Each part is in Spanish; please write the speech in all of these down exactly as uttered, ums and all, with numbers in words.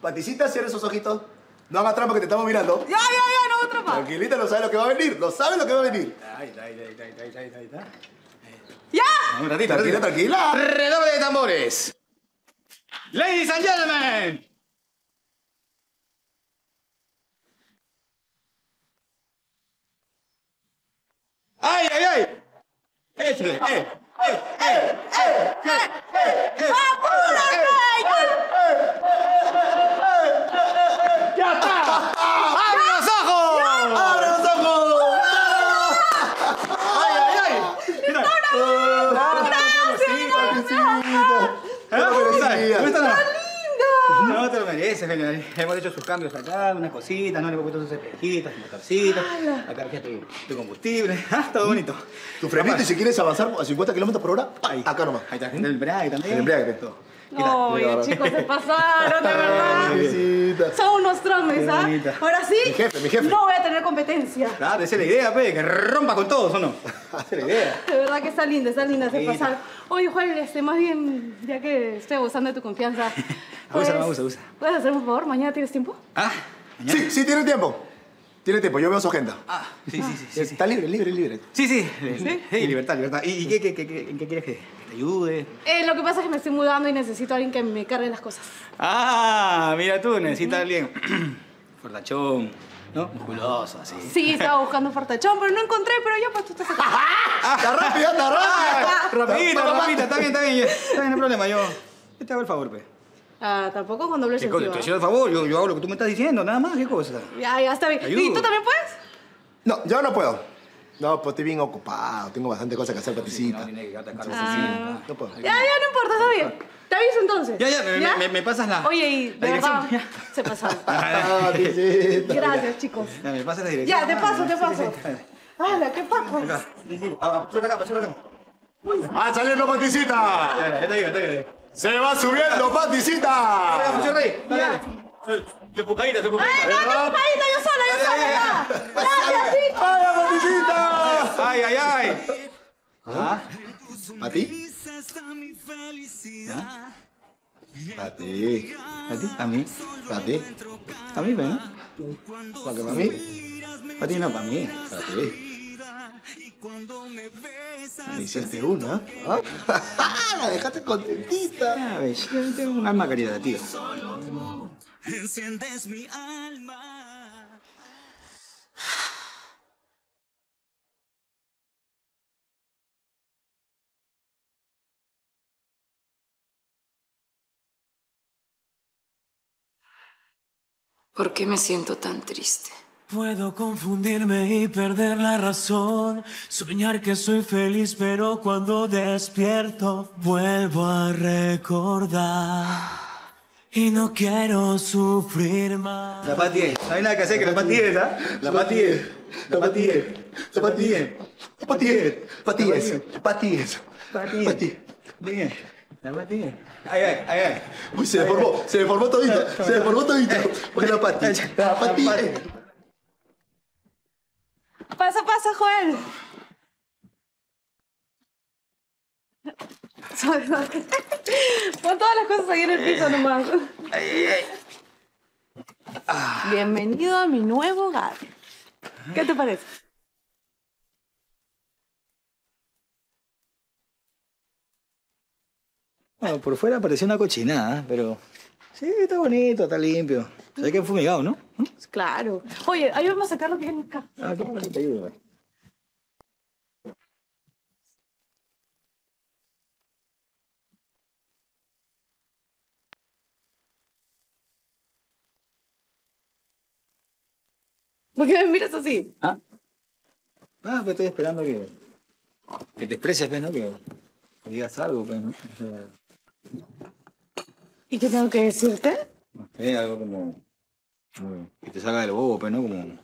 Paticita, cierra esos ojitos. No hagas trampa que te estamos mirando. Ya, ya, ya, no hagas trampa. Tranquilita, no sabes lo que va a venir. No sabes lo que va a venir. Ay, ay, ay, ay, ay, ay, ay. ¡Ya! Un ratito, tranquila, tranquila. Redoble de tambores. Ladies and gentlemen. ¡Ay, ay, ay! ¡Échale! ¡Eh! ¡Eh! ¡Eh! ¡Eh! ¡Eh! ¡Eh! ¡Apúrate! ¡Ya está! ¡Abre los ojos! ¡Abre los ojos! ¡Ay, ay, ay! ¡Está una ¡Ah! No te lo mereces, genial. Hemos hecho sus cambios acá, unas cositas, no le hemos puesto sus espejitos, sus motorcitos. Acá dejé tu, tu combustible, ah, todo bonito. Tu frenito, y si quieres avanzar a cincuenta kilómetros por hora, ahí. Acá nomás. Ahí está, el embrague también. El embrague, todo. No, chicos, se pasaron, de verdad. Son unos tronos, ¿sabes? Ahora sí, mi jefe, mi jefe. No voy a tener competencia. Claro, esa es la idea, pe, que rompa con todos, ¿o no? Esa es la idea. De verdad que está linda, está linda, se pasaron. Oye, Joel, este, más bien, ya que estoy abusando de tu confianza. Pues, abusa, abusa, abusa. ¿Puedes hacerme un favor? ¿Mañana tienes tiempo? Ah, ¿mañana? Sí, sí, tiene tiempo. Tiene tiempo, yo veo su agenda. Ah, sí, ah, sí, sí. Está sí, libre, libre, libre. Sí, sí. ¿Sí? Sí, libertad, libertad. ¿Y, y qué, qué, qué, qué, qué quieres que te ayude? Eh, lo que pasa es que me estoy mudando y necesito a alguien que me cargue las cosas. Ah, mira tú, necesitas a alguien fortachón, ¿no? Musculoso, así. Sí, estaba buscando fortachón, pero no encontré, pero ya pues tú estás acá. ¡Ah! ¡Está rápido, está rápido! Rapidito, papita, está bien, está bien. Está bien, no hay problema, yo te hago el favor, pe. Ah, tampoco con doble sentido. Te por favor, yo, yo hago lo que tú me estás diciendo, nada más, qué cosa. Ya, ya está bien. ¿Y tú también puedes? No, yo no puedo. No, pues estoy bien ocupado, tengo bastante cosas que hacer, Paticita. Sí, no, que ah. no puedo. Ya, ya, no importa, está bien. Te aviso entonces. Ya, ya, me, ¿Ya? me, me pasas la. Oye, y de verdad, se pasaron. Ah, gracias, chicos. Ya, me pasas la dirección. Ya, te paso, te paso. ¡Hala, qué paco! Pásate acá, pásate acá. ¡Va a salirlo, Paticita! Ya, ya te digo, ya te digo. ¡Se va subiendo, Paticita! ¡Se rey! ¡Se pujadita, se pujadita! ¡Ay, no, se pujadita! ¡Yo sola, yo sola! ¡Ay, Paticita! ¡Ay, ay, ay! ¿Ah? ¿A ti? ¿Ah? ¿A ti? ¿A ti? ¿A mí? ¿A ti? ¿A mí, ven? ¿Para qué, para mí? ¿Para ti? No, para mí. ¿Para ti? Me hiciste una, ¿ah? La dejaste contentita. Sabes, yo tengo un alma caritativa. Enciendes mi alma. ¿Por qué me siento tan triste? Puedo confundirme y perder la razón, soñar que soy feliz, pero cuando despierto vuelvo a recordar y no quiero sufrir más. La Patty, no hay nada que hacer que la Patty es, ¿ah? La Patty es, la Patty es, la Patty es, la Patty es, Patty es, Patty es, Patty es. La Patty. Ay, ay, ay, ay. Uy, se deformó, se deformó todito, se deformó todito. Porque la Patty, la Patty. Pasa, pasa, Joel. Pon todas las cosas ahí en el piso nomás. Ay, ay, ay. Ah. Bienvenido a mi nuevo hogar. ¿Qué te parece? Bueno, por fuera parecía una cochinada, pero... Sí, está bonito, está limpio. Sabes que es fumigado, ¿no? ¿Mm? Claro. Oye, ahí vamos a sacar lo que viene acá. Ah, qué bueno que te ayudo, güey. ¿Por qué me miras así? Ah, ah pues estoy esperando que, que te expreses, ¿ves, no? Que, que digas algo, pues, ¿no? O sea... ¿Y qué tengo que decirte? No sé, algo como... como que te salga del bobo, pero no como...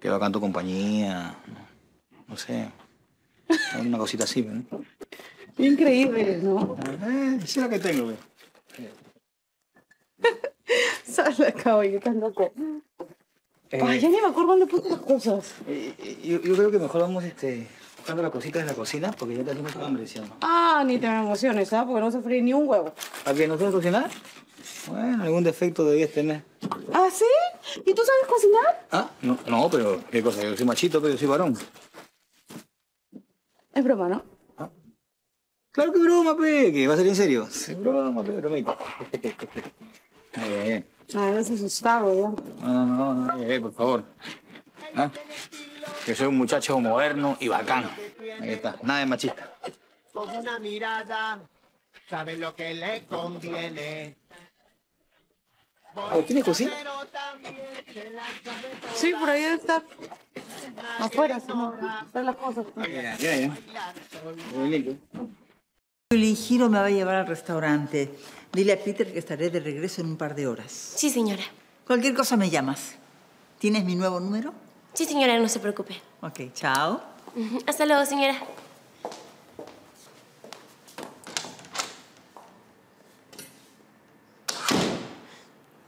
que bacán tu compañía... no sé... una cosita así, ¿no? Increíble, ¿no? Eh, es lo que tengo, ¿no? Sal de acá, oye, estás loco. Eh, Ay, ya ni me acuerdo dónde puse las cosas. Yo, yo creo que mejor vamos, este... buscando las cositas de la cocina porque ya tenemos un hambre, ¿sí? Ah, ni te me emociones, ¿sabes? Porque no se fríe ni un huevo. ¿A que no sabes cocinar? Bueno, algún defecto debías tener. ¿Ah, sí? ¿Y tú sabes cocinar? Ah, no, no, pero qué cosa, yo soy machito, pero yo soy varón. Es broma, ¿no? ¿Ah? Claro que broma, pe, que va a ser en serio. Es broma, pe, bromita. eh, eh. Ah, no se asustaba, ya. No, no, no, eh, eh, por favor. ¿Ah? Que soy un muchacho moderno y bacán. Ahí está, nada de machista. Con una mirada, sabe lo que le conviene. ¿Tienes cocina? Sí, por ahí debe estar. Afuera, sino están las cosas. Ya, ya, ya. Muy lindo. Juli, Giro me va a llevar al restaurante. Dile a Peter que estaré de regreso en un par de horas. Sí, señora. Cualquier cosa me llamas. ¿Tienes mi nuevo número? Sí, señora, no se preocupe. Ok, chao. Uh-huh. Hasta luego, señora.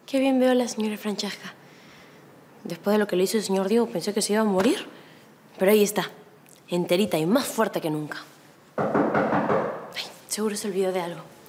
Qué bien veo a la señora Francesca. Después de lo que le hizo el señor Diego, pensé que se iba a morir. Pero ahí está, enterita y más fuerte que nunca. Ay, seguro se olvidó de algo.